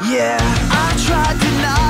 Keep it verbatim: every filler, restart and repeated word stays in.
Yeah, I tried to not